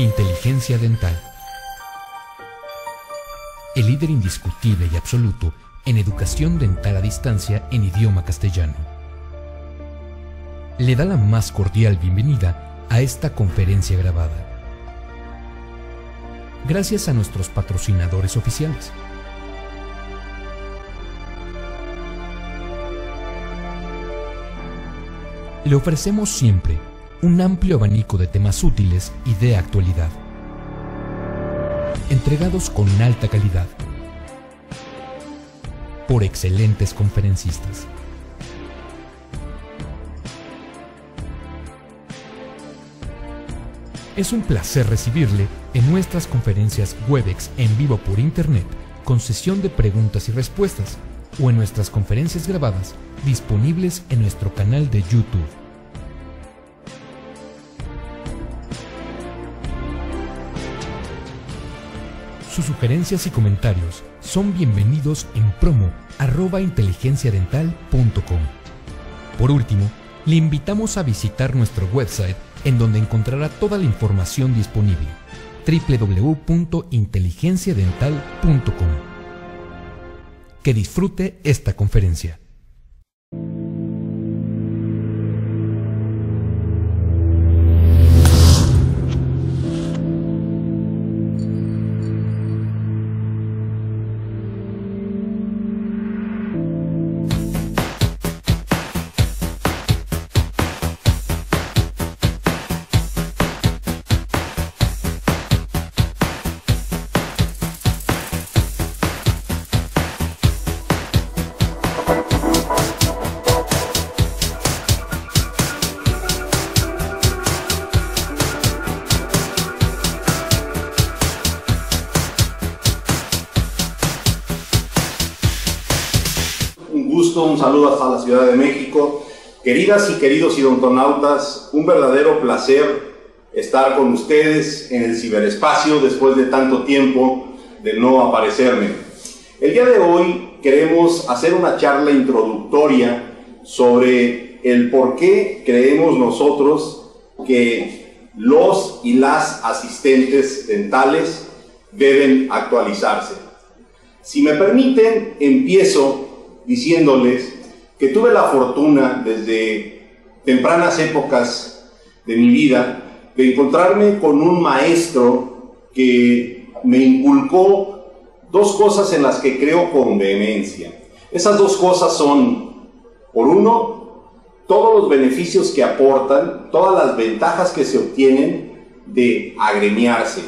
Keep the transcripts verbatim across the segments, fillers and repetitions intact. Inteligencia dental. El líder indiscutible y absoluto en educación dental a distancia en idioma castellano. Le da la más cordial bienvenida a esta conferencia grabada. Gracias a nuestros patrocinadores oficiales. Le ofrecemos siempre un amplio abanico de temas útiles y de actualidad, entregados con alta calidad, por excelentes conferencistas. Es un placer recibirle en nuestras conferencias WebEx en vivo por internet, con sesión de preguntas y respuestas, o en nuestras conferencias grabadas, disponibles en nuestro canal de YouTube. Sus sugerencias y comentarios son bienvenidos en promo arroba inteligencia dental punto com. Por último, le invitamos a visitar nuestro website en donde encontrará toda la información disponible, doble u doble u doble u punto inteligencia dental punto com. Que disfrute esta conferencia. De México. Queridas y queridos odontonautas, un verdadero placer estar con ustedes en el ciberespacio después de tanto tiempo de no aparecerme. El día de hoy queremos hacer una charla introductoria sobre el por qué creemos nosotros que los y las asistentes dentales deben actualizarse. Si me permiten, empiezo diciéndoles que tuve la fortuna desde tempranas épocas de mi vida de encontrarme con un maestro que me inculcó dos cosas en las que creo con vehemencia. Esas dos cosas son, por uno, todos los beneficios que aportan, todas las ventajas que se obtienen de agremiarse,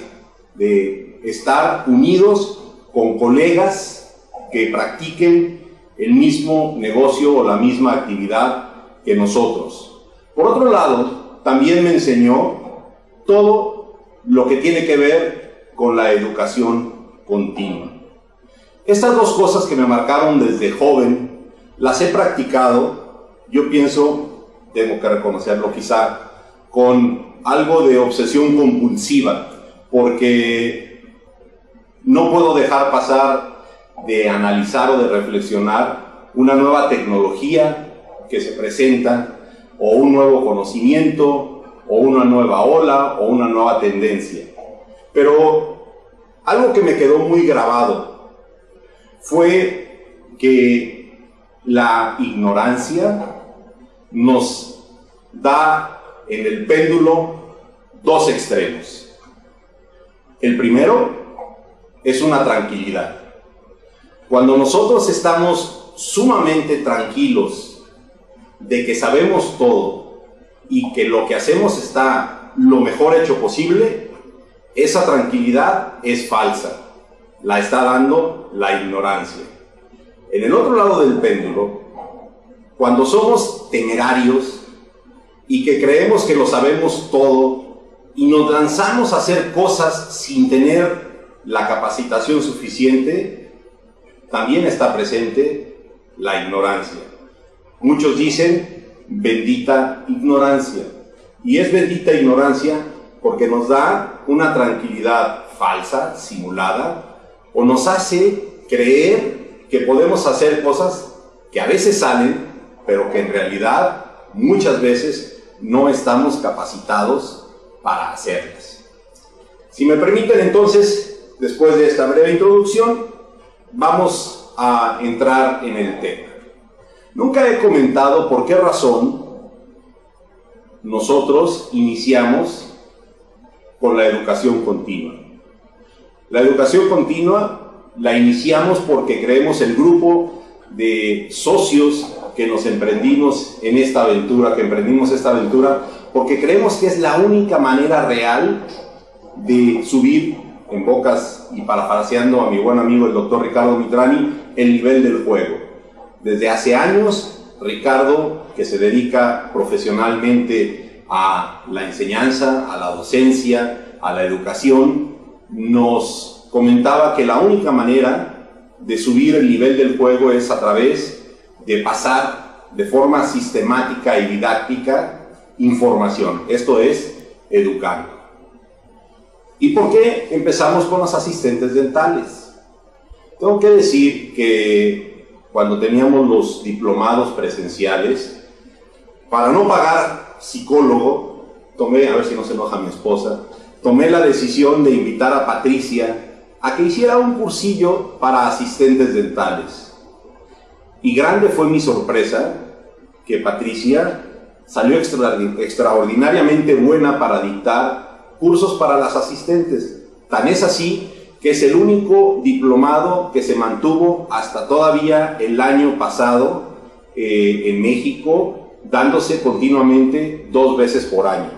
de estar unidos con colegas que practiquen el mismo negocio o la misma actividad que nosotros. Por otro lado, también me enseñó todo lo que tiene que ver con la educación continua. Estas dos cosas que me marcaron desde joven, las he practicado, yo pienso, tengo que reconocerlo quizá, con algo de obsesión compulsiva, porque no puedo dejar pasar de analizar o de reflexionar una nueva tecnología que se presenta, o un nuevo conocimiento, o una nueva ola, o una nueva tendencia. Pero algo que me quedó muy grabado fue que la ignorancia nos da en el péndulo dos extremos. El primero es una tranquilidad. Cuando nosotros estamos sumamente tranquilos de que sabemos todo y que lo que hacemos está lo mejor hecho posible, esa tranquilidad es falsa, la está dando la ignorancia. En el otro lado del péndulo, cuando somos temerarios y que creemos que lo sabemos todo y nos lanzamos a hacer cosas sin tener la capacitación suficiente, también está presente la ignorancia. Muchos dicen bendita ignorancia. Y es bendita ignorancia porque nos da una tranquilidad falsa, simulada, o nos hace creer que podemos hacer cosas que a veces salen, pero que en realidad muchas veces no estamos capacitados para hacerlas. Si me permiten, entonces, después de esta breve introducción, vamos a entrar en el tema. Nunca he comentado por qué razón nosotros iniciamos con la educación continua. La educación continua la iniciamos porque creemos el grupo de socios que nos emprendimos en esta aventura, que emprendimos esta aventura, porque creemos que es la única manera real de subir, en bocas y parafraseando a mi buen amigo el doctor Ricardo Mitrani, el nivel del juego. Desde hace años, Ricardo, que se dedica profesionalmente a la enseñanza, a la docencia, a la educación, nos comentaba que la única manera de subir el nivel del juego es a través de pasar de forma sistemática y didáctica información, esto es, educando. ¿Y por qué empezamos con los asistentes dentales? Tengo que decir que cuando teníamos los diplomados presenciales, para no pagar psicólogo, tomé, a ver si no se enoja mi esposa, tomé la decisión de invitar a Patricia a que hiciera un cursillo para asistentes dentales. Y grande fue mi sorpresa que Patricia salió extra, extraordinariamente buena para dictar cursos para las asistentes. Tan es así que es el único diplomado que se mantuvo hasta todavía el año pasado eh, en México, dándose continuamente dos veces por año.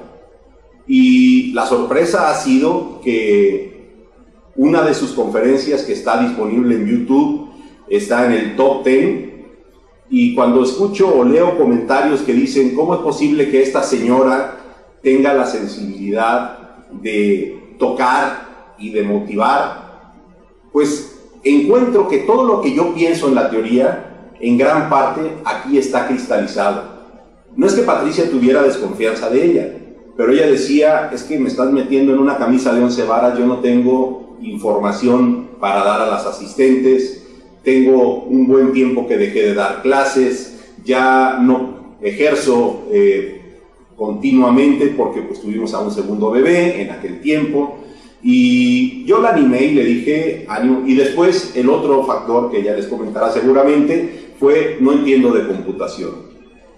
Y la sorpresa ha sido que una de sus conferencias, que está disponible en YouTube, está en el top diez, y cuando escucho o leo comentarios que dicen ¿cómo es posible que esta señora tenga la sensibilidad de tocar y de motivar? Pues encuentro que todo lo que yo pienso en la teoría, en gran parte aquí está cristalizado. No es que Patricia tuviera desconfianza de ella, pero ella decía, es que me estás metiendo en una camisa de once varas, yo no tengo información para dar a las asistentes, tengo un buen tiempo que dejé de dar clases, ya no ejerzo eh, continuamente porque pues tuvimos a un segundo bebé en aquel tiempo. Y yo la animé y le dije, ánimo. Y después el otro factor que ya les comentará seguramente fue, no entiendo de computación.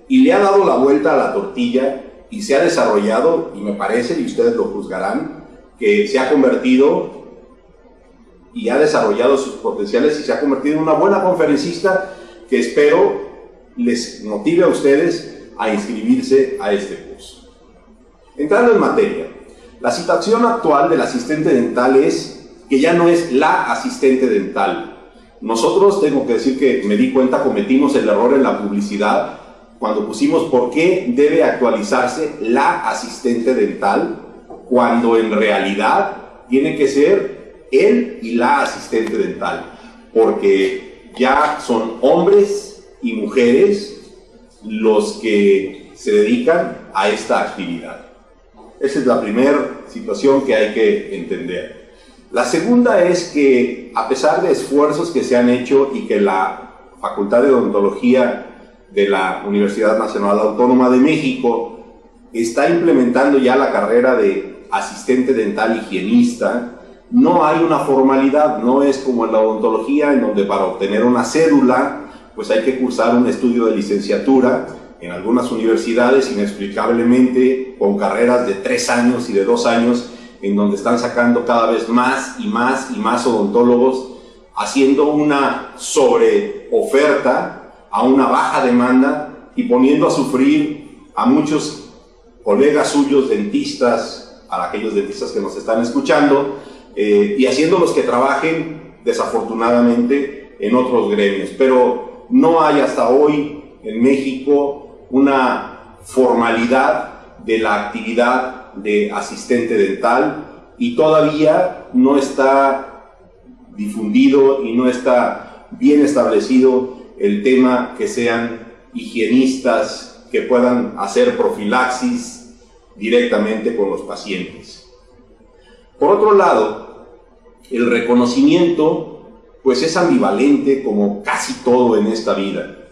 Y le ha dado la vuelta a la tortilla y se ha desarrollado, y me parece, y ustedes lo juzgarán, que se ha convertido y ha desarrollado sus potenciales y se ha convertido en una buena conferencista que espero les motive a ustedes a inscribirse a este curso. Entrando en materia. La situación actual del asistente dental es que ya no es la asistente dental. Nosotros, tengo que decir que me di cuenta, cometimos el error en la publicidad cuando pusimos por qué debe actualizarse la asistente dental, cuando en realidad tiene que ser él y la asistente dental, porque ya son hombres y mujeres los que se dedican a esta actividad. Esa es la primera situación que hay que entender. La segunda es que, a pesar de esfuerzos que se han hecho y que la Facultad de Odontología de la Universidad Nacional Autónoma de México está implementando ya la carrera de asistente dental higienista, no hay una formalidad, no es como en la odontología, en donde para obtener una cédula pues hay que cursar un estudio de licenciatura. En algunas universidades, inexplicablemente, con carreras de tres años y de dos años, en donde están sacando cada vez más y más y más odontólogos, haciendo una sobreoferta a una baja demanda y poniendo a sufrir a muchos colegas suyos dentistas, para aquellos dentistas que nos están escuchando, eh, y haciéndolos que trabajen, desafortunadamente, en otros gremios. Pero no hay hasta hoy en México una formalidad de la actividad de asistente dental y todavía no está difundido y no está bien establecido el tema que sean higienistas que puedan hacer profilaxis directamente con los pacientes. Por otro lado, el reconocimiento pues es ambivalente, como casi todo en esta vida.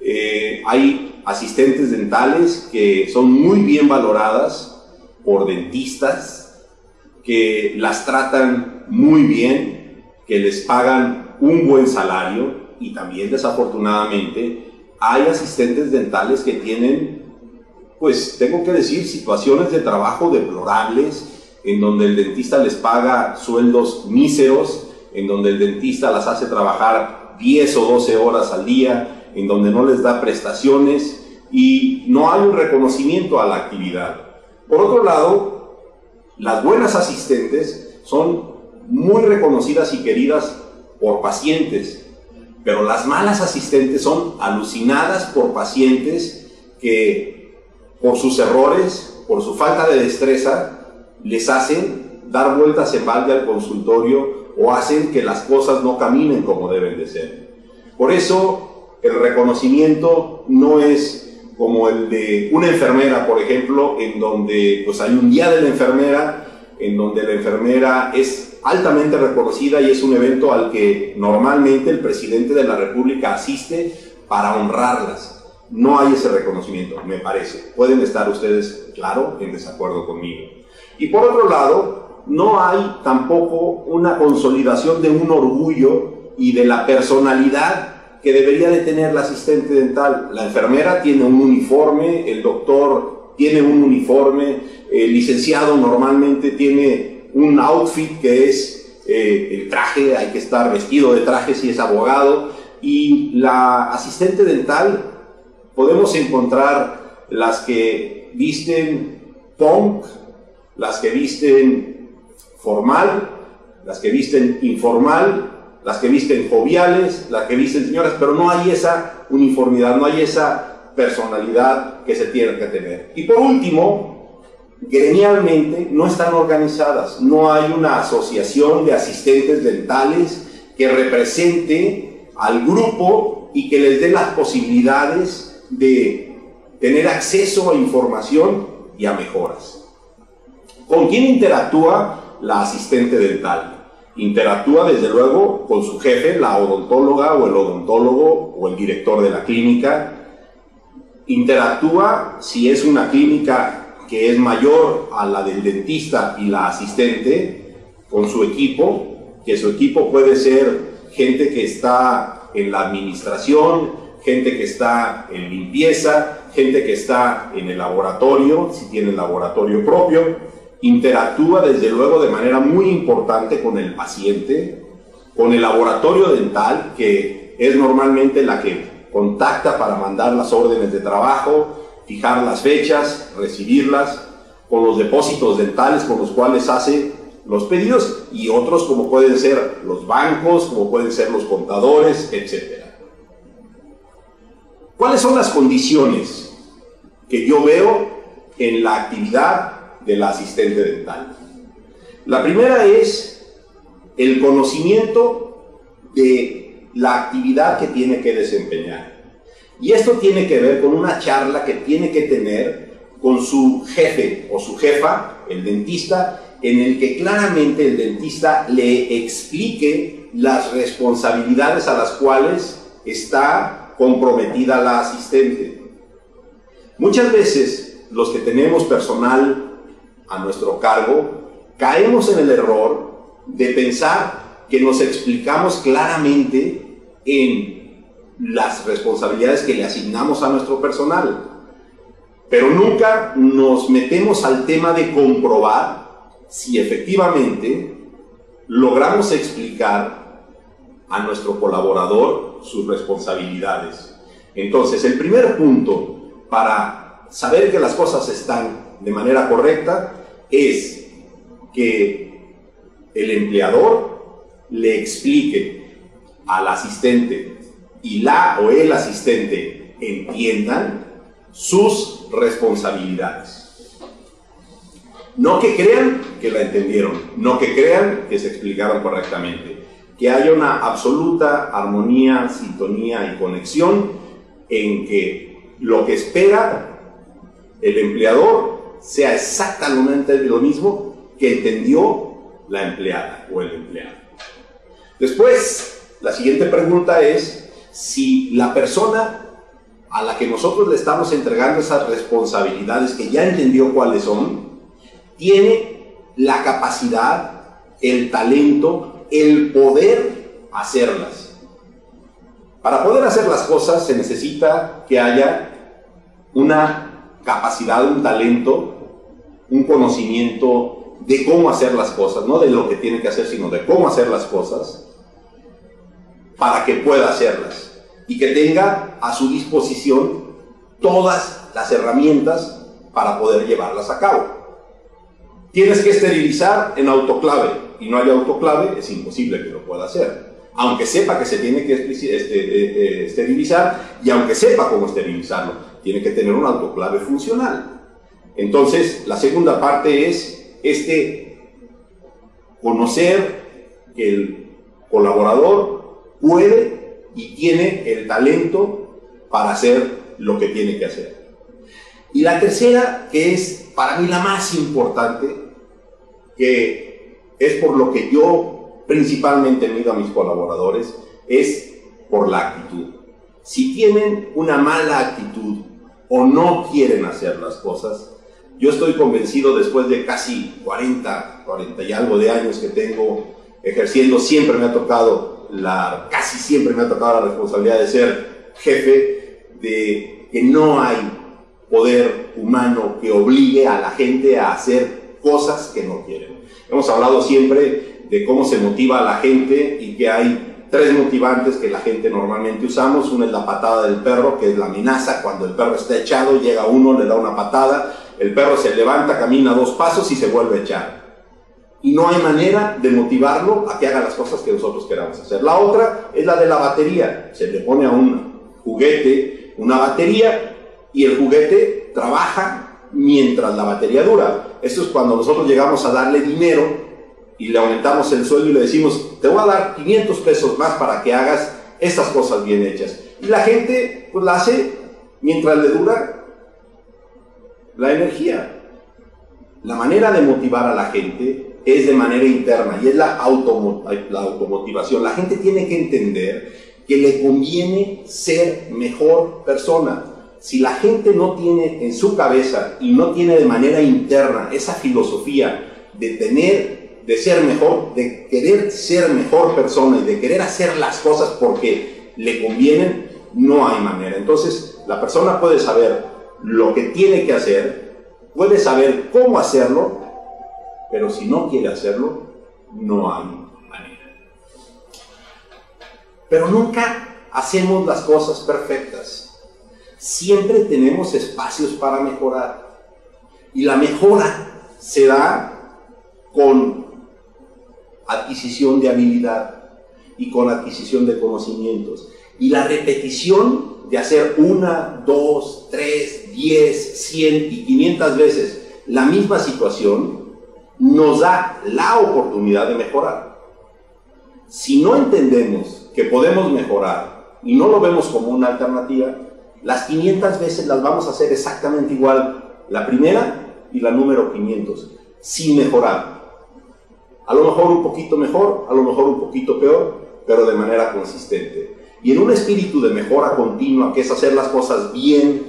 Eh, hay asistentes dentales que son muy bien valoradas por dentistas, que las tratan muy bien, que les pagan un buen salario, y también desafortunadamente hay asistentes dentales que tienen, pues tengo que decir, situaciones de trabajo deplorables, en donde el dentista les paga sueldos míseros, en donde el dentista las hace trabajar diez o doce horas al día, en donde no les da prestaciones y no hay un reconocimiento a la actividad. Por otro lado, las buenas asistentes son muy reconocidas y queridas por pacientes, pero las malas asistentes son alucinadas por pacientes que, por sus errores, por su falta de destreza, les hacen dar vueltas en balde al consultorio o hacen que las cosas no caminen como deben de ser. Por eso el reconocimiento no es como el de una enfermera, por ejemplo, en donde pues hay un día de la enfermera, en donde la enfermera es altamente reconocida y es un evento al que normalmente el presidente de la República asiste para honrarlas. No hay ese reconocimiento, me parece. Pueden estar ustedes, claro, en desacuerdo conmigo. Y por otro lado, no hay tampoco una consolidación de un orgullo y de la personalidad que debería de tener la asistente dental. La enfermera tiene un uniforme, el doctor tiene un uniforme, el licenciado normalmente tiene un outfit que es eh, el traje, hay que estar vestido de traje si es abogado, y la asistente dental podemos encontrar las que visten punk, las que visten formal, las que visten informal, las que visten joviales, las que visten señoras, pero no hay esa uniformidad, no hay esa personalidad que se tiene que tener. Y por último, gremialmente no están organizadas, no hay una asociación de asistentes dentales que represente al grupo y que les dé las posibilidades de tener acceso a información y a mejoras. ¿Con quién interactúa la asistente dental? Interactúa desde luego con su jefe, la odontóloga o el odontólogo o el director de la clínica. Interactúa si es una clínica que es mayor a la del dentista y la asistente con su equipo, que su equipo puede ser gente que está en la administración, gente que está en limpieza, gente que está en el laboratorio, si tiene el laboratorio propio. Interactúa desde luego de manera muy importante con el paciente, con el laboratorio dental, que es normalmente la que contacta para mandar las órdenes de trabajo, fijar las fechas, recibirlas, con los depósitos dentales con los cuales hace los pedidos y otros como pueden ser los bancos, como pueden ser los contadores, etcétera. ¿Cuáles son las condiciones que yo veo en la actividad de la asistente dental? La primera es el conocimiento de la actividad que tiene que desempeñar. Y esto tiene que ver con una charla que tiene que tener con su jefe o su jefa, el dentista, en el que claramente el dentista le explique las responsabilidades a las cuales está comprometida la asistente. Muchas veces los que tenemos personal a nuestro cargo, caemos en el error de pensar que nos explicamos claramente en las responsabilidades que le asignamos a nuestro personal. Pero nunca nos metemos al tema de comprobar si efectivamente logramos explicar a nuestro colaborador sus responsabilidades. Entonces, el primer punto para saber que las cosas están de manera correcta es que el empleador le explique al asistente y la o el asistente entiendan sus responsabilidades. No que crean que la entendieron, no que crean que se explicaron correctamente, que haya una absoluta armonía, sintonía y conexión en que lo que espera el empleador sea exactamente lo mismo que entendió la empleada o el empleado. Después, la siguiente pregunta es si la persona a la que nosotros le estamos entregando esas responsabilidades, que ya entendió cuáles son, tiene la capacidad, el talento, el poder hacerlas. Para poder hacer las cosas se necesita que haya una capacidad, un talento, un conocimiento de cómo hacer las cosas, no de lo que tiene que hacer, sino de cómo hacer las cosas, para que pueda hacerlas y que tenga a su disposición todas las herramientas para poder llevarlas a cabo. Tienes que esterilizar en autoclave, y no hay autoclave, es imposible que lo pueda hacer. Aunque sepa que se tiene que esterilizar, y aunque sepa cómo esterilizarlo, tiene que tener un autoclave funcional. Entonces, la segunda parte es este conocer que el colaborador puede y tiene el talento para hacer lo que tiene que hacer. Y la tercera, que es para mí la más importante, que es por lo que yo principalmente mido a mis colaboradores, es por la actitud. Si tienen una mala actitud o no quieren hacer las cosas, yo estoy convencido, después de casi cuarenta, cuarenta y algo de años que tengo ejerciendo, siempre me ha tocado, la, casi siempre me ha tocado la responsabilidad de ser jefe, de que no hay poder humano que obligue a la gente a hacer cosas que no quieren. Hemos hablado siempre de cómo se motiva a la gente y que hay tres motivantes que la gente normalmente usamos. Una es la patada del perro, que es la amenaza. Cuando el perro está echado, llega uno, le da una patada, el perro se levanta, camina dos pasos y se vuelve a echar. Y no hay manera de motivarlo a que haga las cosas que nosotros queramos hacer. La otra es la de la batería. Se le pone a un juguete una batería y el juguete trabaja mientras la batería dura. Esto es cuando nosotros llegamos a darle dinero y le aumentamos el sueldo y le decimos: te voy a dar quinientos pesos más para que hagas estas cosas bien hechas. Y la gente pues la hace mientras le dura la energía. La manera de motivar a la gente es de manera interna y es la, automo- la automotivación. La gente tiene que entender que le conviene ser mejor persona. Si la gente no tiene en su cabeza y no tiene de manera interna esa filosofía de tener, de ser mejor, de querer ser mejor persona y de querer hacer las cosas porque le convienen, no hay manera. Entonces, la persona puede saber lo que tiene que hacer, puede saber cómo hacerlo, pero si no quiere hacerlo, no hay manera. Pero nunca hacemos las cosas perfectas. Siempre tenemos espacios para mejorar, y la mejora se da con adquisición de habilidad y con adquisición de conocimientos, y la repetición de hacer una, dos, tres, diez, cien y quinientas veces la misma situación nos da la oportunidad de mejorar. Si no entendemos que podemos mejorar y no lo vemos como una alternativa, las quinientas veces las vamos a hacer exactamente igual, la primera y la número quinientos, sin mejorar. A lo mejor un poquito mejor, a lo mejor un poquito peor, pero de manera consistente. Y en un espíritu de mejora continua, que es hacer las cosas bien,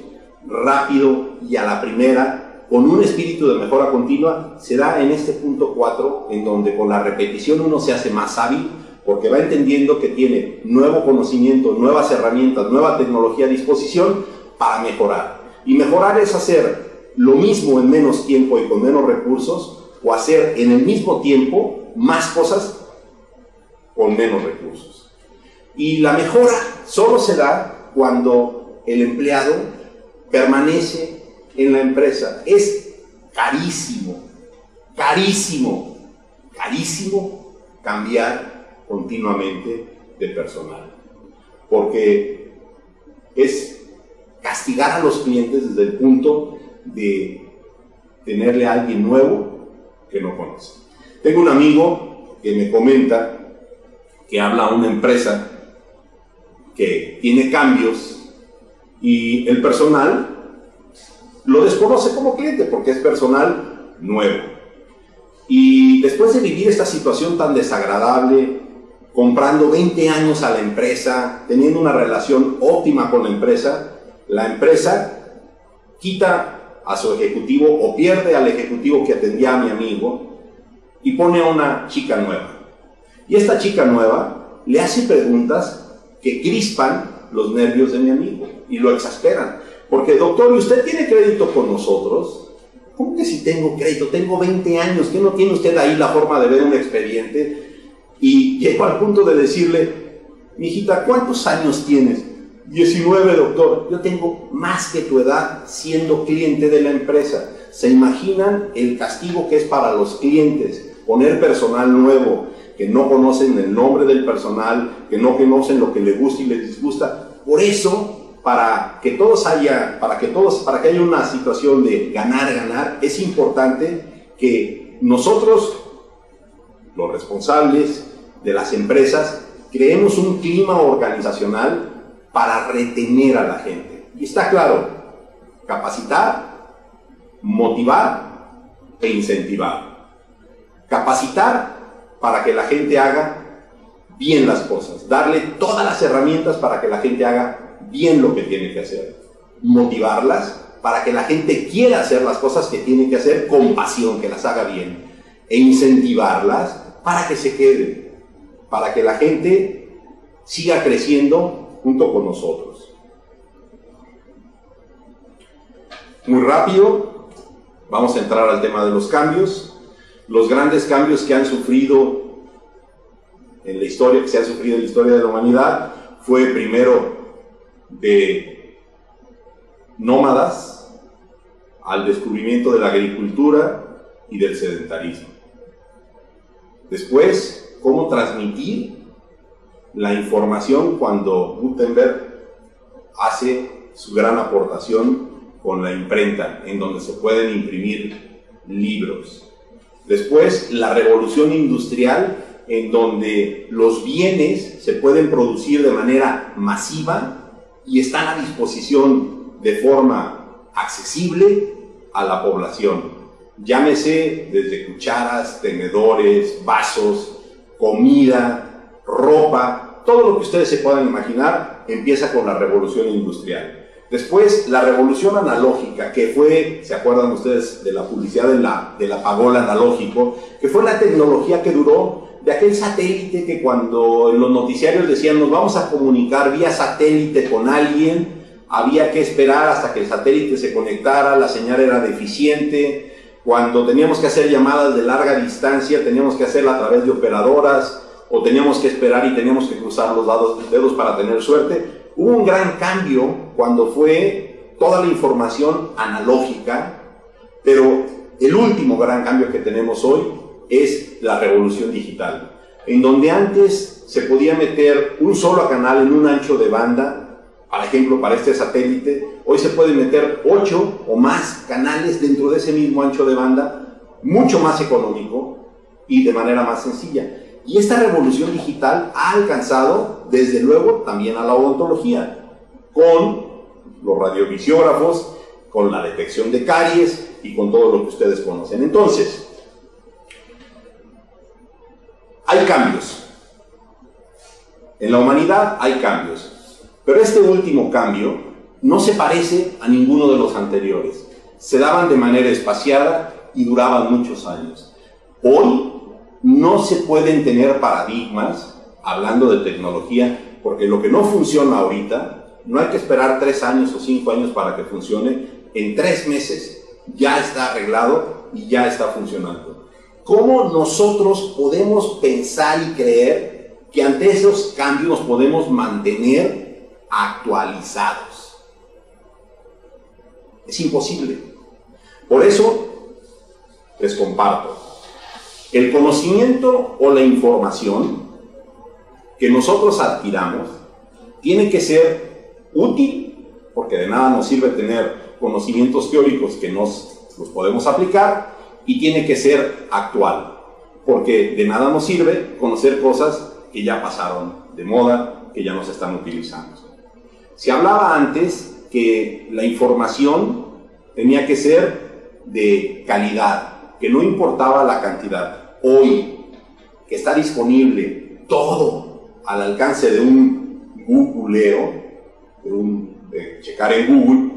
rápido y a la primera, con un espíritu de mejora continua, se da en este punto cuatro, en donde con la repetición uno se hace más hábil, porque va entendiendo que tiene nuevo conocimiento, nuevas herramientas, nueva tecnología a disposición para mejorar. Y mejorar es hacer lo mismo en menos tiempo y con menos recursos, o hacer en el mismo tiempo más cosas con menos recursos. Y la mejora solo se da cuando el empleado permanece en la empresa. Es carísimo, carísimo, carísimo cambiar continuamente de personal, porque es castigar a los clientes desde el punto de tenerle a alguien nuevo que no conoce. Tengo un amigo que me comenta que habla a una empresa que tiene cambios y el personal lo desconoce como cliente porque es personal nuevo. Y después de vivir esta situación tan desagradable, comprando veinte años a la empresa, teniendo una relación óptima con la empresa, la empresa quita a su ejecutivo o pierde al ejecutivo que atendía a mi amigo y pone a una chica nueva. Y esta chica nueva le hace preguntas que crispan los nervios de mi amigo y lo exasperan. Porque, doctor, ¿usted tiene crédito con nosotros? ¿Cómo que si tengo crédito? Tengo veinte años, ¿qué no tiene usted ahí la forma de ver un expediente? Y llego al punto de decirle, mijita, ¿cuántos años tienes? diecinueve, doctor. Yo tengo más que tu edad siendo cliente de la empresa. ¿Se imaginan el castigo que es para los clientes? Poner personal nuevo, que no conocen el nombre del personal, que no conocen lo que les gusta y les disgusta. Por eso, para que todos haya, para que todos, para que haya una situación de ganar, ganar, es importante que nosotros, los responsables de las empresas, creemos un clima organizacional para retener a la gente. Y está claro, capacitar, motivar e incentivar. Capacitar para que la gente haga bien las cosas, darle todas las herramientas para que la gente haga bien lo que tiene que hacer, motivarlas para que la gente quiera hacer las cosas que tiene que hacer con pasión, que las haga bien, e incentivarlas para que se queden, para que la gente siga creciendo junto con nosotros. Muy rápido, vamos a entrar al tema de los cambios. Los grandes cambios que han sufrido en la historia, que se han sufrido en la historia de la humanidad, fue primero de nómadas al descubrimiento de la agricultura y del sedentarismo. Después, cómo transmitir la información cuando Gutenberg hace su gran aportación con la imprenta, en donde se pueden imprimir libros. Después, la revolución industrial, en donde los bienes se pueden producir de manera masiva y están a disposición de forma accesible a la población. Llámese desde cucharas, tenedores, vasos, comida, ropa, todo lo que ustedes se puedan imaginar empieza con la revolución industrial. Después, la revolución analógica, que fue, ¿se acuerdan ustedes de la publicidad de la, del apagón analógico? Que fue la tecnología que duró de aquel satélite que cuando los noticiarios decían nos vamos a comunicar vía satélite con alguien, había que esperar hasta que el satélite se conectara, la señal era deficiente, cuando teníamos que hacer llamadas de larga distancia, teníamos que hacerla a través de operadoras, o teníamos que esperar y teníamos que cruzar los dados, dedos para tener suerte. Hubo un gran cambio cuando fue toda la información analógica, pero el último gran cambio que tenemos hoy es la revolución digital, en donde antes se podía meter un solo canal en un ancho de banda, por ejemplo para este satélite, hoy se pueden meter ocho o más canales dentro de ese mismo ancho de banda, mucho más económico y de manera más sencilla. Y esta revolución digital ha alcanzado, desde luego, también a la odontología, con los radiovisiógrafos, con la detección de caries y con todo lo que ustedes conocen. Entonces, hay cambios. En la humanidad hay cambios, pero este último cambio no se parece a ninguno de los anteriores. Se daban de manera espaciada y duraban muchos años. Hoy, no se pueden tener paradigmas, hablando de tecnología, porque lo que no funciona ahorita, no hay que esperar tres años o cinco años para que funcione, en tres meses ya está arreglado y ya está funcionando. ¿Cómo nosotros podemos pensar y creer que ante esos cambios nos podemos mantener actualizados? Es imposible. Por eso, les comparto. El conocimiento o la información que nosotros adquiramos tiene que ser útil, porque de nada nos sirve tener conocimientos teóricos que nos los podemos aplicar, y tiene que ser actual, porque de nada nos sirve conocer cosas que ya pasaron de moda, que ya no se están utilizando. Se hablaba antes que la información tenía que ser de calidad, que no importaba la cantidad. Hoy, que está disponible todo al alcance de un googleo, de, un, de checar en Google,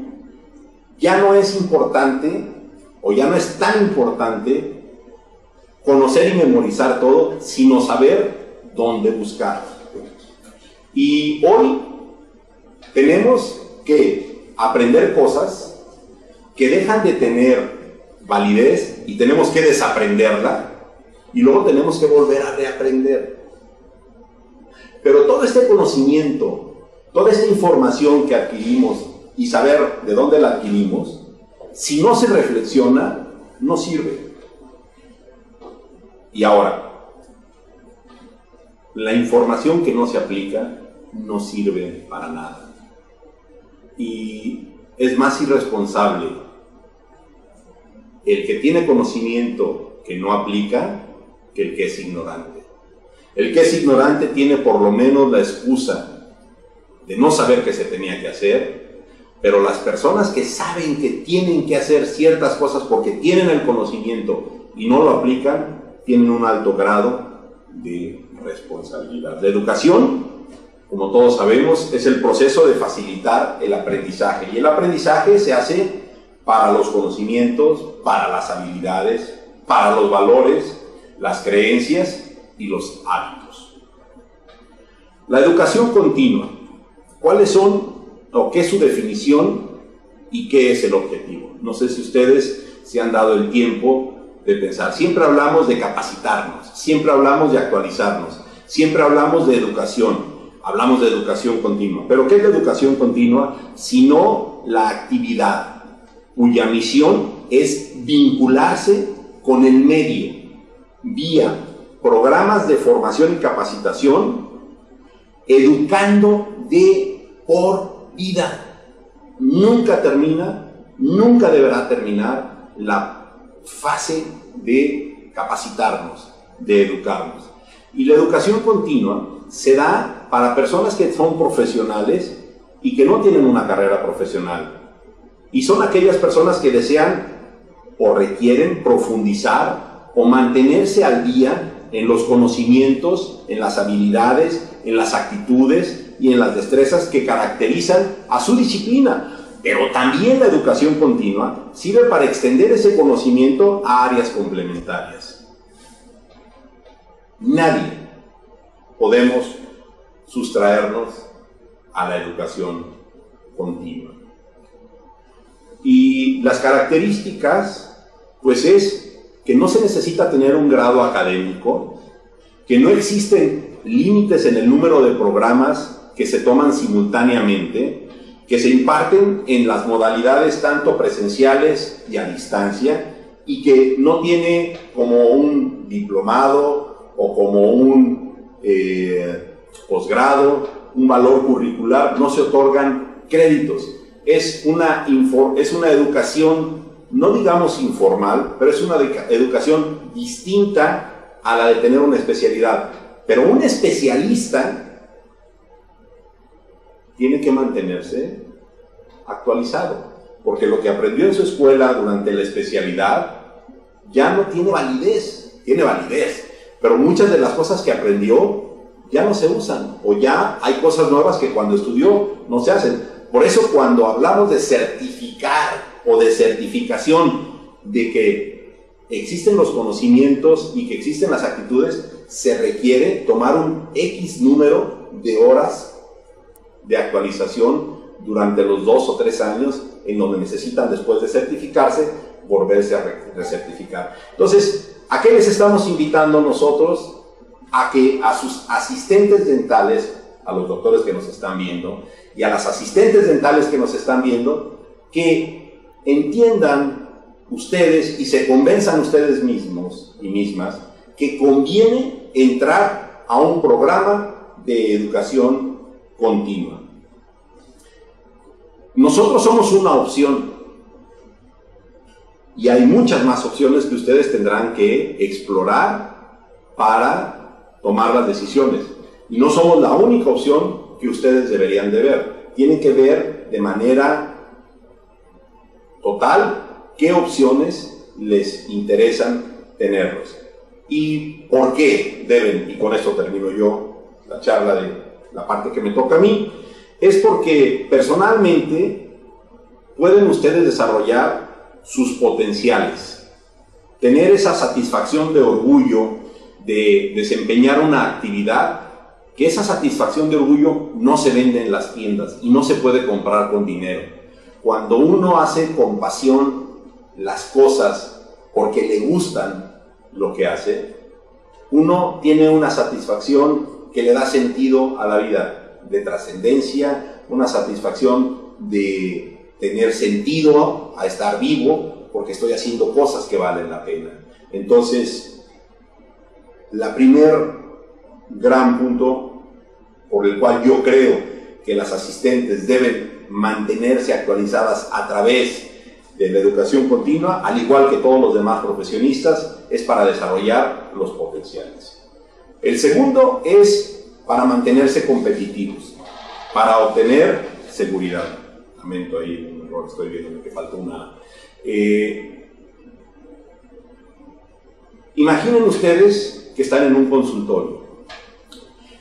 ya no es importante, o ya no es tan importante conocer y memorizar todo, sino saber dónde buscar. Y hoy tenemos que aprender cosas que dejan de tener validez y tenemos que desaprenderla y luego tenemos que volver a reaprender. Pero todo este conocimiento, toda esta información que adquirimos y saber de dónde la adquirimos, si no se reflexiona, no sirve. Y ahora, la información que no se aplica no sirve para nada. Y es más irresponsable el que tiene conocimiento que no aplica que el que es ignorante. El que es ignorante tiene por lo menos la excusa de no saber qué se tenía que hacer, pero las personas que saben que tienen que hacer ciertas cosas porque tienen el conocimiento y no lo aplican, tienen un alto grado de responsabilidad. La educación, como todos sabemos, es el proceso de facilitar el aprendizaje, y el aprendizaje se hace para los conocimientos, para las habilidades, para los valores, las creencias y los hábitos. La educación continua, ¿cuáles son o qué es su definición y qué es el objetivo? No sé si ustedes se han dado el tiempo de pensar. Siempre hablamos de capacitarnos, siempre hablamos de actualizarnos, siempre hablamos de educación, hablamos de educación continua. Pero ¿qué es la educación continua? Sino la actividad cuya misión es vincularse con el medio vía programas de formación y capacitación, educando de por vida. Nunca termina, nunca deberá terminar la fase de capacitarnos, de educarnos. Y la educación continua se da para personas que son profesionales y que no tienen una carrera profesional. Y son aquellas personas que desean o requieren profundizar o mantenerse al día en los conocimientos, en las habilidades, en las actitudes y en las destrezas que caracterizan a su disciplina. Pero también la educación continua sirve para extender ese conocimiento a áreas complementarias. Nadie podemos sustraernos a la educación continua. Y las características, pues es que no se necesita tener un grado académico, que no existen límites en el número de programas que se toman simultáneamente, que se imparten en las modalidades tanto presenciales y a distancia, y que no tiene como un diplomado o como un eh, posgrado, un valor curricular, no se otorgan créditos. Es una, es una educación, no digamos informal, pero es una educación distinta a la de tener una especialidad. Pero un especialista tiene que mantenerse actualizado, porque lo que aprendió en su escuela durante la especialidad ya no tiene validez, tiene validez, pero muchas de las cosas que aprendió ya no se usan, o ya hay cosas nuevas que cuando estudió no se hacen. Por eso cuando hablamos de certificar o de certificación de que existen los conocimientos y que existen las actitudes, se requiere tomar un X número de horas de actualización durante los dos o tres años en donde necesitan, después de certificarse, volverse a recertificar. Entonces, ¿a qué les estamos invitando nosotros? A que a sus asistentes dentales, a los doctores que nos están viendo y a las asistentes dentales que nos están viendo, que entiendan ustedes y se convenzan ustedes mismos y mismas que conviene entrar a un programa de educación continua. Nosotros somos una opción y hay muchas más opciones que ustedes tendrán que explorar para tomar las decisiones. Y no somos la única opción que ustedes deberían de ver. Tienen que ver de manera total, ¿qué opciones les interesan tenerlos? ¿Y por qué deben? Y con esto termino yo la charla de la parte que me toca a mí. Es porque personalmente pueden ustedes desarrollar sus potenciales. tener esa satisfacción de orgullo de desempeñar una actividad, que esa satisfacción de orgullo no se vende en las tiendas y no se puede comprar con dinero. Cuando uno hace con pasión las cosas porque le gustan lo que hace, uno tiene una satisfacción que le da sentido a la vida, de trascendencia, una satisfacción de tener sentido a estar vivo porque estoy haciendo cosas que valen la pena. Entonces, la primera gran punto por el cual yo creo que las asistentes deben mantenerse actualizadas a través de la educación continua, al igual que todos los demás profesionistas, es para desarrollar los potenciales. El segundo es para mantenerse competitivos, para obtener seguridad. Lamento ahí un error, estoy viendo que falta una... Eh, imaginen ustedes que están en un consultorio.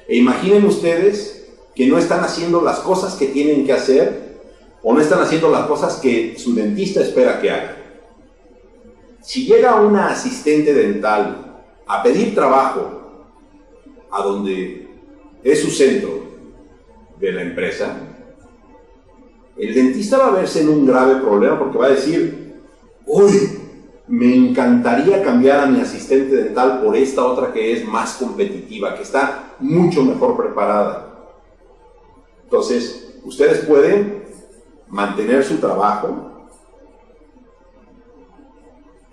E imaginen ustedes que no están haciendo las cosas que tienen que hacer o no están haciendo las cosas que su dentista espera que haga. Si llega una asistente dental a pedir trabajo a donde es su centro de la empresa, el dentista va a verse en un grave problema porque va a decir: uy, me encantaría cambiar a mi asistente dental por esta otra que es más competitiva, que está mucho mejor preparada. Entonces, ustedes pueden mantener su trabajo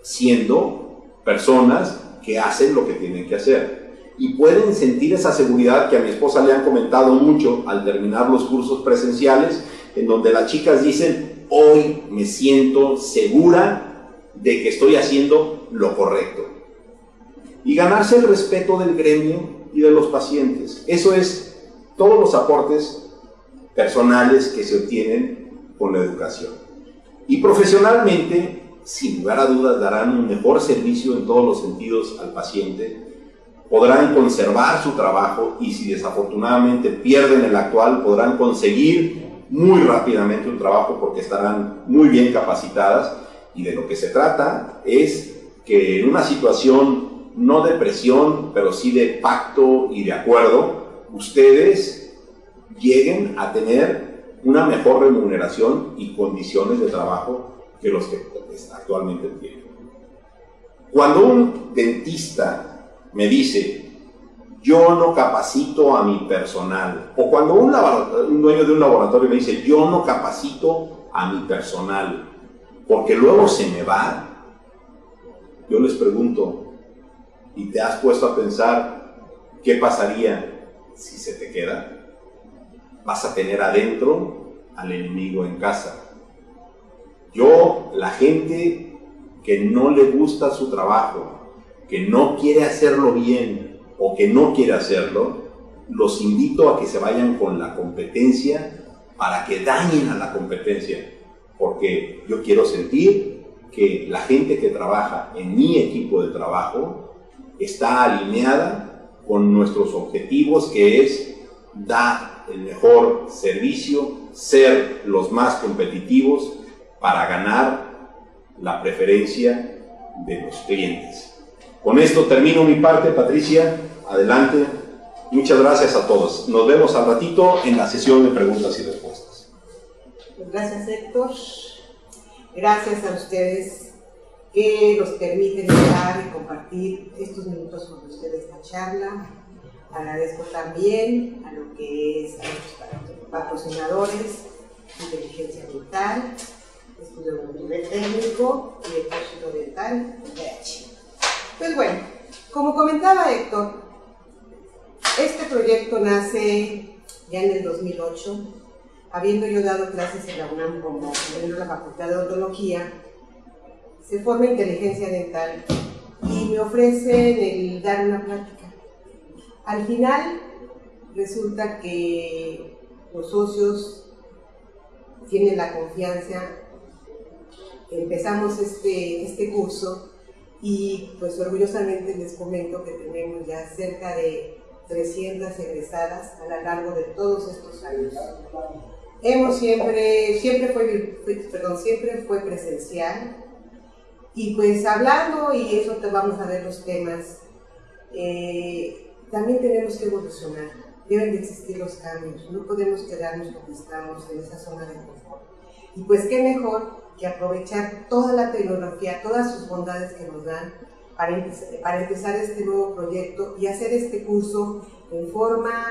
siendo personas que hacen lo que tienen que hacer. Y pueden sentir esa seguridad que a mi esposa le han comentado mucho al terminar los cursos presenciales, en donde las chicas dicen: hoy me siento segura de que estoy haciendo lo correcto. Y ganarse el respeto del gremio y de los pacientes. Eso es todos los aportes personales que se obtienen con la educación. Y profesionalmente, sin lugar a dudas, darán un mejor servicio en todos los sentidos al paciente. Podrán conservar su trabajo y si desafortunadamente pierden el actual, podrán conseguir muy rápidamente un trabajo porque estarán muy bien capacitadas. Y de lo que se trata es que en una situación no de presión, pero sí de pacto y de acuerdo, ustedes lleguen a tener una mejor remuneración y condiciones de trabajo que los que actualmente tienen. Cuando un dentista me dice: yo no capacito a mi personal, o cuando un, un dueño de un laboratorio me dice: yo no capacito a mi personal, porque luego se me va. Yo les pregunto: ¿y te has puesto a pensar qué pasaría si se te queda? Vas a tener adentro al enemigo en casa. Yo, la gente que no le gusta su trabajo, que no quiere hacerlo bien o que no quiere hacerlo, los invito a que se vayan con la competencia para que dañen a la competencia. Porque yo quiero sentir que la gente que trabaja en mi equipo de trabajo está alineada con nuestros objetivos, que es dar el mejor servicio, ser los más competitivos para ganar la preferencia de los clientes. Con esto termino mi parte, Patricia. Adelante. Muchas gracias a todos. Nos vemos al ratito en la sesión de preguntas y respuestas. Gracias, Héctor. Gracias a ustedes que nos permiten estar y compartir estos minutos con ustedes esta charla. Agradezco también a lo que es a nuestros patrocinadores, Inteligencia Dental, Estudio Odonto Técnico y Estudio Dental, W E B E X. Pues bueno, como comentaba Héctor, este proyecto nace ya en el dos mil ocho, habiendo yo dado clases en la UNAM como miembro de la Facultad de Odontología. Se forma Inteligencia Dental y me ofrecen el dar una plática. Al final resulta que los socios tienen la confianza, empezamos este, este curso y pues orgullosamente les comento que tenemos ya cerca de trescientas egresadas a lo largo de todos estos años. Hemos siempre, siempre fue, perdón, siempre fue presencial y pues hablando, y eso te vamos a ver los temas. Eh, también tenemos que evolucionar, deben de existir los cambios, no podemos quedarnos como estamos en esa zona de confort. Y pues qué mejor que aprovechar toda la tecnología, todas sus bondades que nos dan para, empe- para empezar este nuevo proyecto y hacer este curso en forma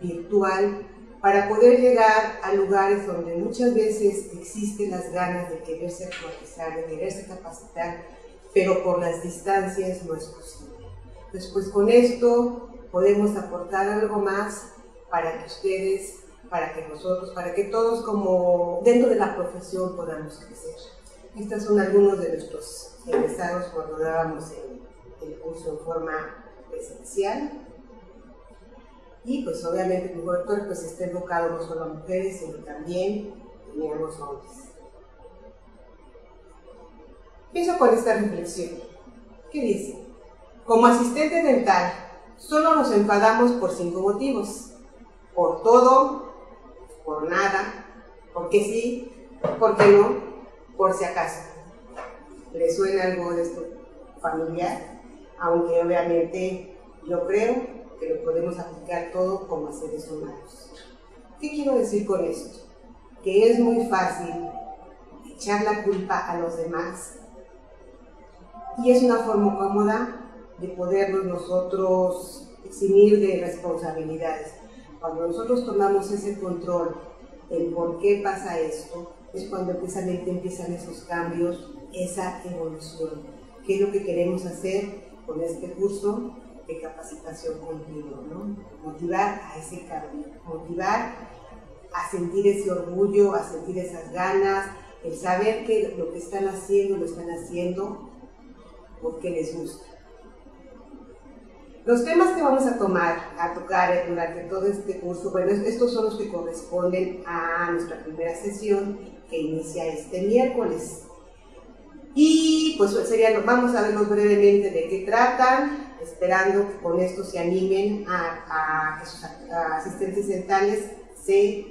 virtual para poder llegar a lugares donde muchas veces existen las ganas de quererse actualizar, de quererse capacitar, pero por las distancias no es posible. Pues, pues con esto podemos aportar algo más para que ustedes, para que nosotros, para que todos como dentro de la profesión podamos crecer. Estos son algunos de nuestros egresados cuando dábamos el, el curso en forma presencial. Y pues obviamente el doctor pues está enfocado no solo a mujeres, sino también teníamos hombres. Empiezo con esta reflexión. ¿Qué dice? Como asistente dental, solo nos enfadamos por cinco motivos. Por todo, por nada, porque sí, porque no, por si acaso. ¿Le suena algo de esto familiar? Aunque obviamente yo creo que lo podemos aplicar todo como seres humanos. ¿Qué quiero decir con esto? Que es muy fácil echar la culpa a los demás y es una forma cómoda de podernos nosotros eximir de responsabilidades. Cuando nosotros tomamos ese control del por qué pasa esto, es cuando empiezan, empiezan esos cambios, esa evolución. ¿Qué es lo que queremos hacer con este curso de capacitación continua, ¿no? Motivar a ese cambio, motivar a sentir ese orgullo, a sentir esas ganas, el saber que lo que están haciendo, lo están haciendo porque les gusta. Los temas que vamos a tomar, a tocar durante todo este curso, bueno, estos son los que corresponden a nuestra primera sesión que inicia este miércoles. Y pues serían, vamos a verlos brevemente de qué tratan, esperando que con esto se animen a, a que sus asistentes dentales se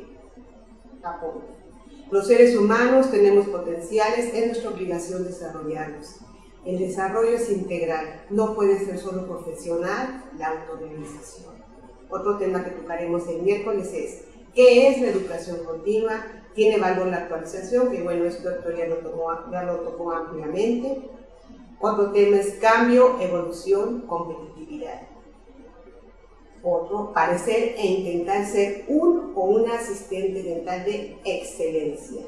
apoyen. Los seres humanos tenemos potenciales, es nuestra obligación desarrollarlos. El desarrollo es integral, no puede ser solo profesional, la autorrealización. Otro tema que tocaremos el miércoles es, ¿qué es la educación continua? ¿Tiene valor la actualización? Que bueno, esto ya lo, tomó, ya lo tocó ampliamente. Otro tema es cambio, evolución, competitividad. Otro, parecer e intentar ser un o una asistente dental de excelencia.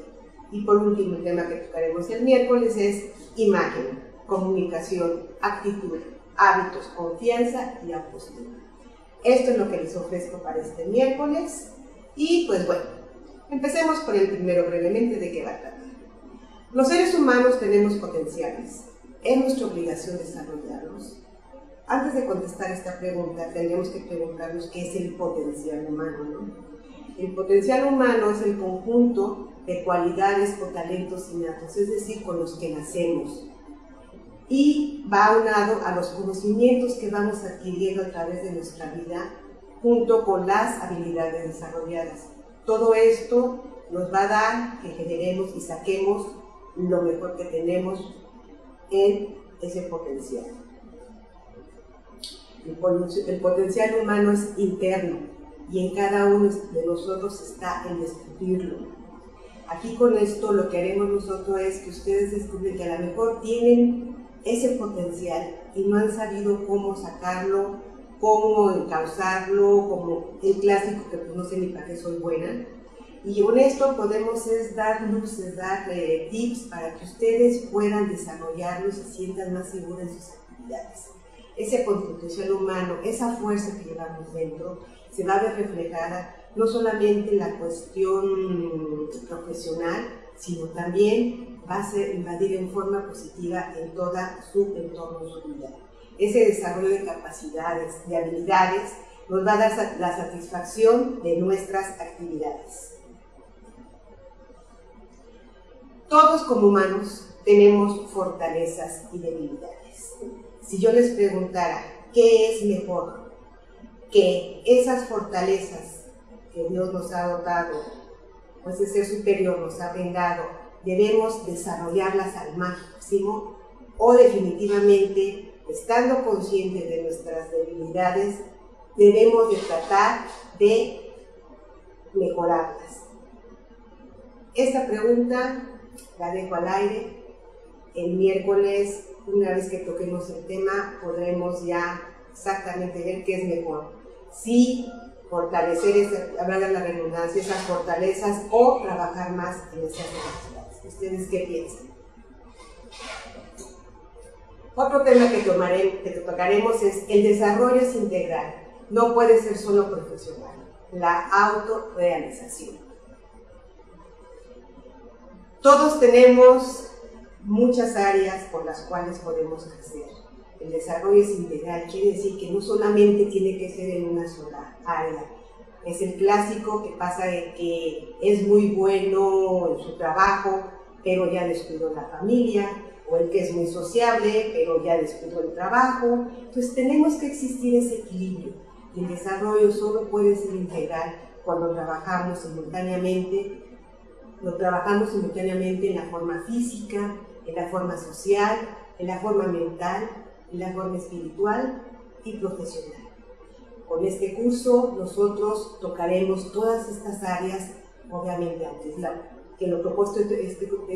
Y por último, el tema que tocaremos el miércoles es imagen, comunicación, actitud, hábitos, confianza y autoestima. Esto es lo que les ofrezco para este miércoles. Y pues bueno, empecemos por el primero brevemente de qué va a tratar. Los seres humanos tenemos potenciales. Es nuestra obligación desarrollarlos. Antes de contestar esta pregunta, tendríamos que preguntarnos qué es el potencial humano, ¿no? El potencial humano es el conjunto de cualidades o talentos innatos, es decir, con los que nacemos. Y va aunado a los conocimientos que vamos adquiriendo a través de nuestra vida, junto con las habilidades desarrolladas. Todo esto nos va a dar que generemos y saquemos lo mejor que tenemos en ese potencial. El potencial humano es interno y en cada uno de nosotros está el descubrirlo. Aquí con esto lo que haremos nosotros es que ustedes descubren que a lo mejor tienen ese potencial y no han sabido cómo sacarlo, cómo encauzarlo, como el clásico que pues no sé ni para qué soy buena. Y con esto podemos es dar luces, dar eh, tips para que ustedes puedan desarrollarlo y se sientan más seguros en sus actividades. Ese potencial humano, esa fuerza que llevamos dentro, se va a ver reflejada no solamente en la cuestión profesional, sino también va a ser, invadir en forma positiva en todo su entorno, su vida. Ese desarrollo de capacidades, de habilidades, nos va a dar la satisfacción de nuestras actividades. Todos como humanos tenemos fortalezas y debilidades. Si yo les preguntara, ¿qué es mejor? Que esas fortalezas que Dios nos ha dotado, pues ese ser superior nos ha brindado, debemos desarrollarlas al máximo o definitivamente, estando conscientes de nuestras debilidades, debemos de tratar de mejorarlas. Esta pregunta la dejo al aire. El miércoles, una vez que toquemos el tema, podremos ya exactamente ver qué es mejor. Si fortalecer, esa, hablar de la redundancia, esas fortalezas, o trabajar más en esas capacidades. ¿Ustedes qué piensan? Otro tema que, tomaré, que tocaremos es el desarrollo es integral, no puede ser solo profesional, la autorrealización. Todos tenemos muchas áreas por las cuales podemos crecer. El desarrollo es integral, quiere decir que no solamente tiene que ser en una sola área. Es el clásico que pasa de que es muy bueno en su trabajo, pero ya descuidó la familia, o el que es muy sociable, pero ya descuidó el trabajo. Entonces tenemos que existir ese equilibrio. El desarrollo solo puede ser integral cuando trabajamos simultáneamente, lo trabajamos simultáneamente en la forma física, en la forma social, en la forma mental, en la forma espiritual y profesional. Con este curso nosotros tocaremos todas estas áreas, obviamente antes la que lo propuesto este,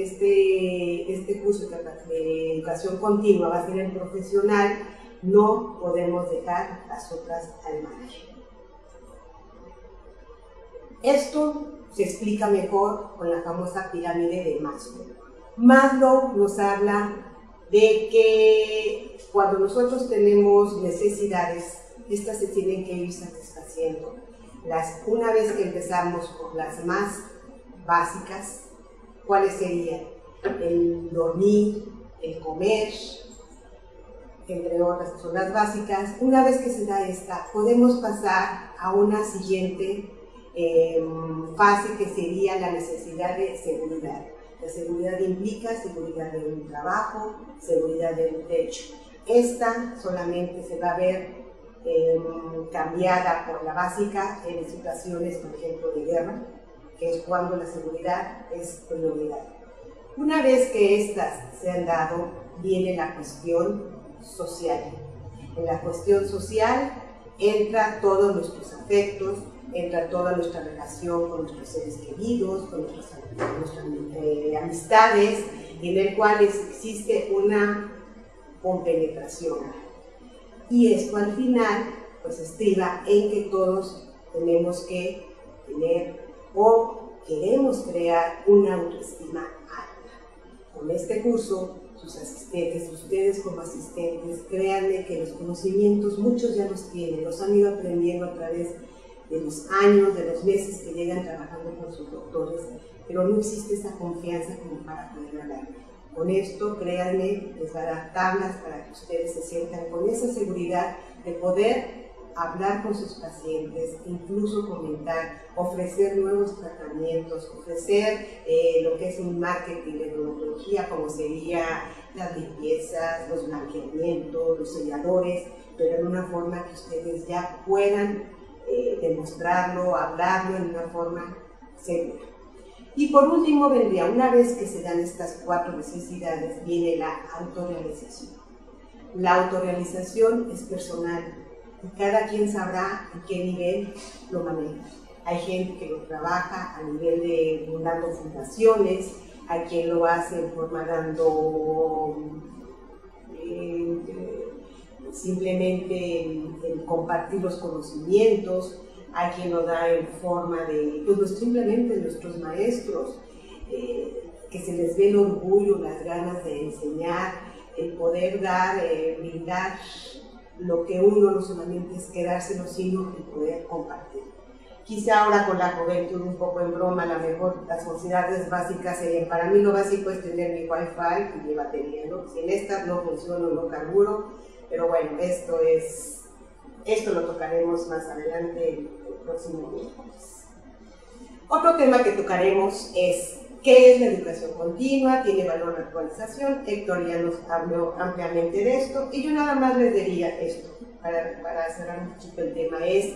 este, este curso de educación continua va a ser el profesional, no podemos dejar las otras al margen. Esto se explica mejor con la famosa pirámide de Maslow. Maslow nos habla de que cuando nosotros tenemos necesidades, estas se tienen que ir satisfaciendo. Las, una vez que empezamos por las más básicas, ¿cuáles serían? El dormir, el comer, entre otras, son las básicas. Una vez que se da esta, podemos pasar a una siguiente eh, fase que sería la necesidad de seguridad. La seguridad implica seguridad de un trabajo, seguridad de un techo. Esta solamente se va a ver eh, cambiada por la básica en situaciones, por ejemplo, de guerra, que es cuando la seguridad es prioridad. Una vez que estas se han dado, viene la cuestión social. En la cuestión social entra todos nuestros afectos, entra toda nuestra relación con nuestros seres queridos, con nuestras, con nuestras eh, amistades, en el cual existe una compenetración. Y esto al final pues estriba en que todos tenemos que tener o queremos crear una autoestima alta. Con este curso, sus asistentes, ustedes como asistentes, créanme que los conocimientos muchos ya los tienen, los han ido aprendiendo a través de los años, de los meses que llegan trabajando con sus doctores, pero no existe esa confianza como para poder hablar. Con esto, créanme, les va a dar tablas para que ustedes se sientan con esa seguridad de poder hablar con sus pacientes, incluso comentar, ofrecer nuevos tratamientos, ofrecer eh, lo que es un marketing de odontología, como sería las limpiezas, los blanqueamientos, los selladores, pero en una forma que ustedes ya puedan eh, demostrarlo, hablarlo en una forma segura. Y por último vendría, una vez que se dan estas cuatro necesidades, viene la autorrealización. La autorrealización es personal, y cada quien sabrá en qué nivel lo maneja. Hay gente que lo trabaja a nivel de dando fundaciones, hay quien lo hace en forma dando eh, simplemente en, en compartir los conocimientos, hay quien lo da en forma de, pues simplemente nuestros maestros, eh, que se les ve el orgullo, las ganas de enseñar, el poder dar, eh, brindar. Lo que uno no solamente es quedárselo, sino el poder compartir. Quizá ahora con la juventud, un poco en broma, a lo mejor las necesidades básicas serían, para mí lo básico es tener mi wifi y mi batería, ¿no? Sin estas no funciono, no carburo, pero bueno, esto es, esto lo tocaremos más adelante el, el próximo miércoles. Otro tema que tocaremos es, ¿qué es la educación continua? ¿Tiene valor la actualización? Héctor ya nos habló ampliamente de esto, y yo nada más les diría esto, para, para cerrar un poquito el tema, es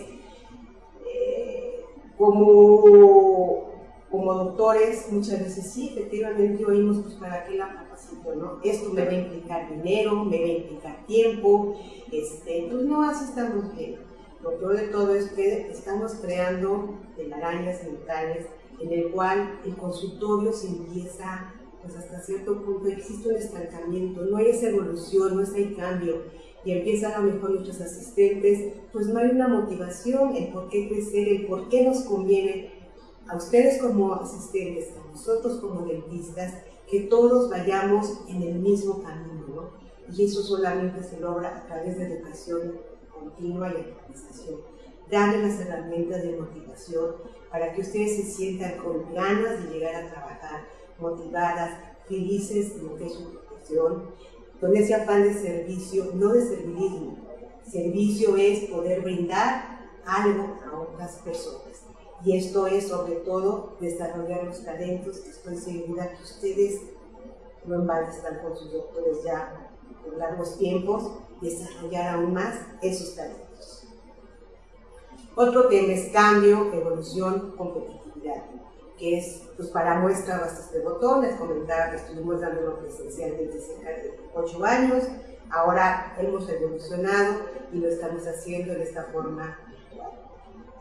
eh, como como doctores, muchas veces sí, efectivamente oímos, pues para qué la capacito, ¿no? Esto me va a implicar dinero, me va a implicar tiempo, este, entonces no, así estamos bien. Lo peor de todo es que estamos creando telarañas dentales en el cual el consultorio se empieza, pues hasta cierto punto existe un estancamiento, no hay esa evolución, no hay cambio, y empiezan a lo mejor nuestros asistentes, pues no hay una motivación, el por qué crecer, el por qué nos conviene a ustedes como asistentes, a nosotros como dentistas, que todos vayamos en el mismo camino, ¿no? Y eso solamente se logra a través de educación continua y actualización. Darle las herramientas de motivación para que ustedes se sientan con ganas de llegar a trabajar, motivadas, felices en lo que es su profesión, con ese afán de servicio, no de servilismo. Servicio es poder brindar algo a otras personas. Y esto es, sobre todo, desarrollar los talentos, que estoy segura que ustedes no en vano están con sus doctores ya por largos tiempos, desarrollar aún más esos talentos. Otro tema es cambio, evolución, competitividad, que es, pues para muestra bastas de botones. Comentaba que estuvimos dando lo presencial desde cerca de ocho años, ahora hemos evolucionado y lo estamos haciendo de esta forma.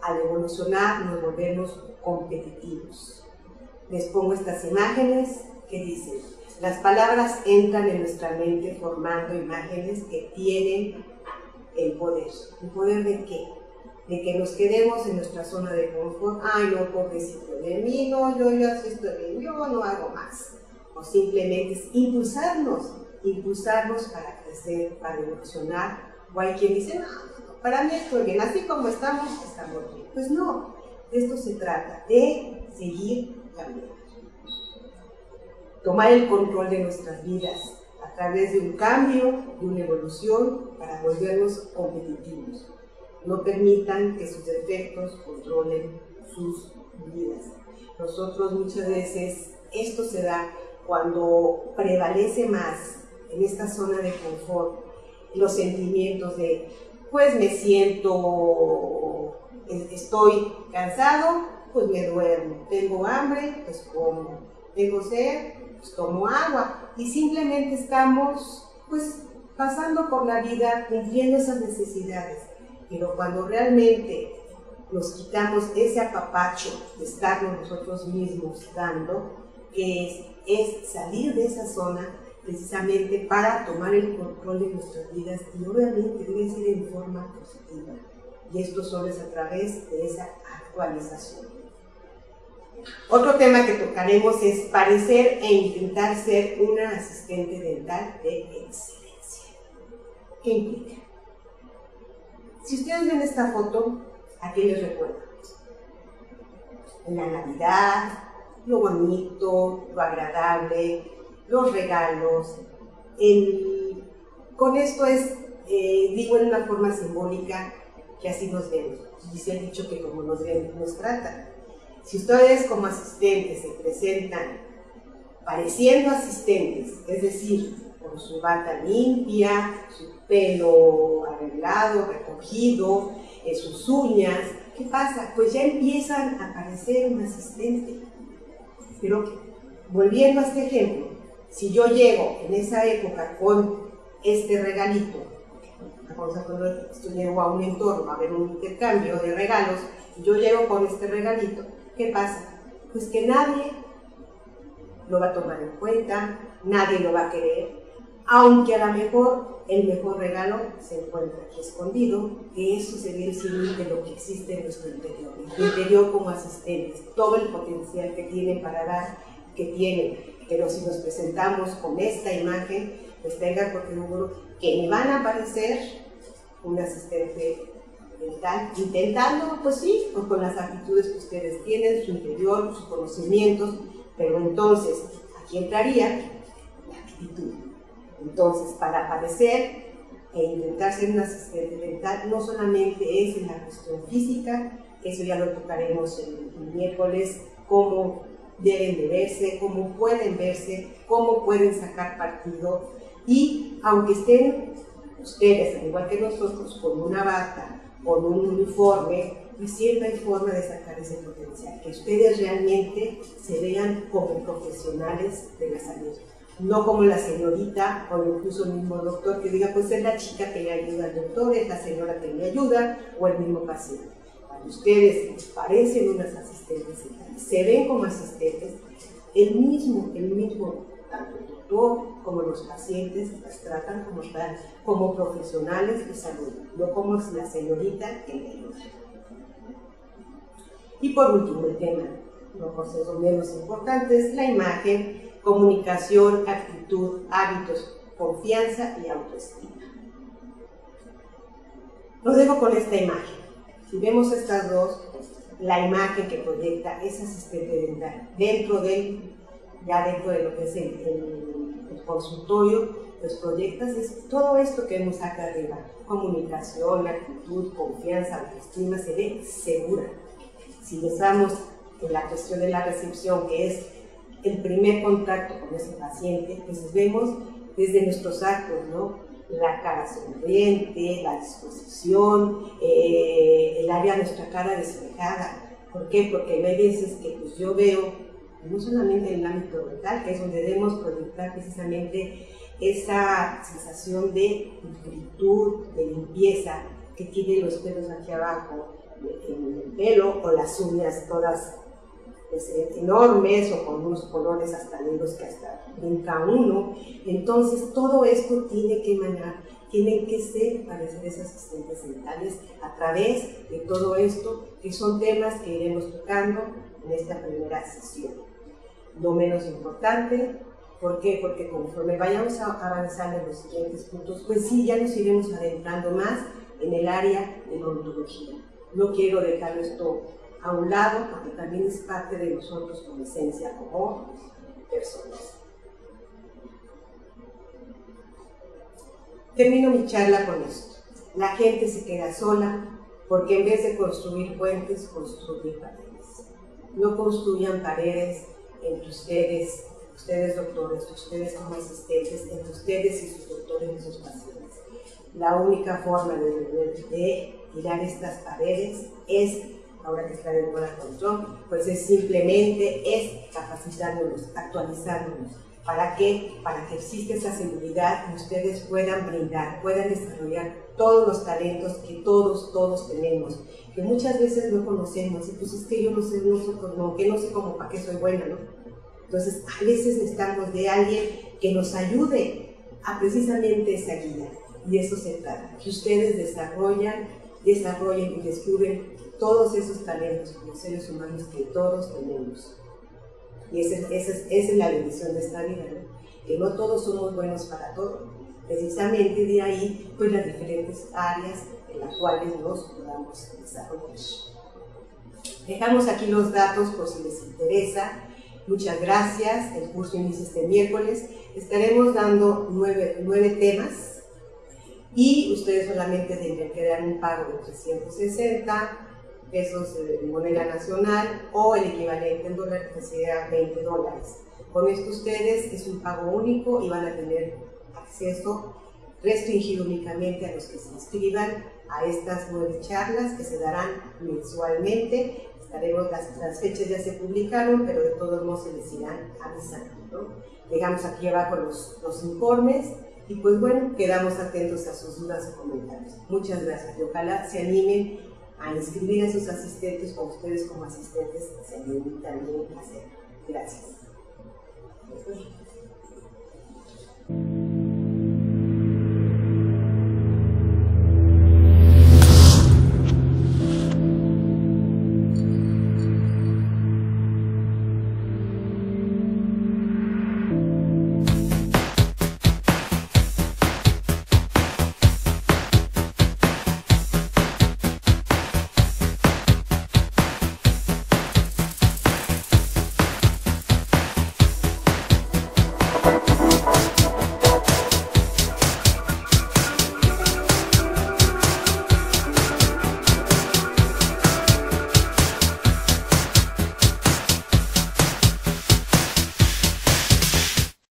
Al evolucionar nos volvemos competitivos. Les pongo estas imágenes que dicen, las palabras entran en nuestra mente formando imágenes que tienen el poder. ¿El poder de qué? De que nos quedemos en nuestra zona de confort. Ay, no, pobrecito de mí, no, yo ya sí estoy bien, yo no hago más. O simplemente es impulsarnos, impulsarnos para crecer, para evolucionar. O hay quien dice, no, para mí estoy bien, así como estamos, estamos bien. Pues no, de esto se trata, de seguir cambiando. Tomar el control de nuestras vidas a través de un cambio, de una evolución, para volvernos competitivos. No permitan que sus defectos controlen sus vidas. Nosotros muchas veces, esto se da cuando prevalece más en esta zona de confort los sentimientos de pues me siento, estoy cansado, pues me duermo, tengo hambre, pues como, tengo sed, pues tomo agua, y simplemente estamos pues pasando por la vida cumpliendo esas necesidades, pero cuando realmente nos quitamos ese apapacho de estarnos nosotros mismos dando, que es, es salir de esa zona, precisamente para tomar el control de nuestras vidas y obviamente debe ser en forma positiva. Y esto solo es a través de esa actualización. Otro tema que tocaremos es parecer e intentar ser una asistente dental de excelencia. ¿Qué implica? Si ustedes ven esta foto, ¿a qué les recuerda? La Navidad, lo bonito, lo agradable, los regalos, el, con esto es, eh, digo en una forma simbólica, que así nos vemos, y se ha dicho que como nos ven, nos tratan. Si ustedes como asistentes se presentan pareciendo asistentes, es decir, con su bata limpia, su pelo arreglado, recogido, eh, sus uñas, ¿qué pasa? Pues ya empiezan a parecer un asistente. Pero volviendo a este ejemplo, si yo llego en esa época con este regalito, esto llego a un entorno, a ver un intercambio de regalos, si yo llego con este regalito, ¿qué pasa? Pues que nadie lo va a tomar en cuenta, nadie lo va a querer, aunque a lo mejor el mejor regalo se encuentra aquí escondido, que eso se viene de lo que existe en nuestro interior, en nuestro interior como asistentes, todo el potencial que tienen para dar, que tienen. Pero si nos presentamos con esta imagen, pues tengan por seguro que me van a aparecer un asistente dental, intentando, pues sí, pues con las actitudes que ustedes tienen, su interior, sus conocimientos, pero entonces, aquí entraría la actitud. Entonces, para aparecer e intentar ser un asistente dental, no solamente es en la cuestión física, eso ya lo tocaremos el, el miércoles, como deben de verse, cómo pueden verse, cómo pueden sacar partido, y aunque estén ustedes, al igual que nosotros, con una bata, con un uniforme, pues siempre hay forma de sacar ese potencial, que ustedes realmente se vean como profesionales de la salud, no como la señorita o incluso el mismo doctor que diga, pues es la chica que le ayuda al doctor, es la señora que le ayuda o el mismo paciente. Cuando ustedes parecen unas asistentes, se ven como asistentes, el mismo, el mismo, tanto el doctor como los pacientes las tratan como tal, como profesionales de salud, no como la señorita que le ayuda. Y por último, el tema, no por ser menos importante, es la imagen, comunicación, actitud, hábitos, confianza y autoestima. Los dejo con esta imagen. Si vemos estas dos, la imagen que proyecta es asistente dental. Dentro del, ya dentro de lo que es el, el, el consultorio, los proyectas es todo esto que vemos acá arriba. Comunicación, actitud, confianza, autoestima, se ve segura. Si pensamos en la cuestión de la recepción, que es el primer contacto con ese paciente, pues vemos desde nuestros actos, ¿no? La cara sonriente, la disposición, eh, el área de nuestra cara despejada. ¿Por qué? Porque hay veces que pues, yo veo, no solamente en el ámbito mental, que es donde debemos proyectar precisamente esa sensación de pulcritud, de limpieza, que tienen los pelos aquí abajo, en el pelo, o las uñas todas pues, enormes o con unos colores hasta negros que hasta brinca uno. Entonces todo esto tiene que emanar, tienen que ser, parecer esas asistentes dentales a través de todo esto, que son temas que iremos tocando en esta primera sesión. Lo menos importante, ¿por qué? Porque conforme vayamos avanzando en los siguientes puntos, pues sí, ya nos iremos adentrando más en el área de odontología. No quiero dejar esto a un lado, porque también es parte de nosotros como esencia, como personas. Termino mi charla con esto. La gente se queda sola porque en vez de construir puentes, construyen paredes. No construyan paredes entre ustedes, ustedes doctores, ustedes como asistentes, entre ustedes y sus doctores y sus pacientes. La única forma de, de, de tirar estas paredes es, ahora que está de moda control, pues es simplemente es capacitándonos, actualizándonos. ¿Para qué? Para que exista esa seguridad y ustedes puedan brindar, puedan desarrollar todos los talentos que todos, todos tenemos, que muchas veces no conocemos, y pues es que yo no sé, no sé cómo, que no sé cómo, para qué soy buena, ¿no? Entonces, a veces necesitamos de alguien que nos ayude a precisamente esa guía, y eso se trata, que ustedes desarrollan, desarrollen y descubren todos esos talentos como seres humanos que todos tenemos. Y esa, esa, esa es la bendición de esta vida, ¿no? Que no todos somos buenos para todo. Precisamente de ahí, pues las diferentes áreas en las cuales nos podamos desarrollar. Dejamos aquí los datos por si les interesa. Muchas gracias. El curso inicia este miércoles. Estaremos dando nueve, nueve temas y ustedes solamente tendrán que dar un pago de trescientos sesenta pesos de moneda nacional o el equivalente en dólar que sea veinte dólares. Con esto ustedes es un pago único y van a tener acceso restringido únicamente a los que se inscriban a estas nueve charlas que se darán mensualmente. Estaremos, las, las fechas ya se publicaron, pero de todos modos se les irán avisando, ¿no? Dejamos aquí abajo los, los informes y pues bueno, quedamos atentos a sus dudas o comentarios. Muchas gracias y ojalá se animen a inscribir a sus asistentes o ustedes como asistentes se deben también hacer. Gracias.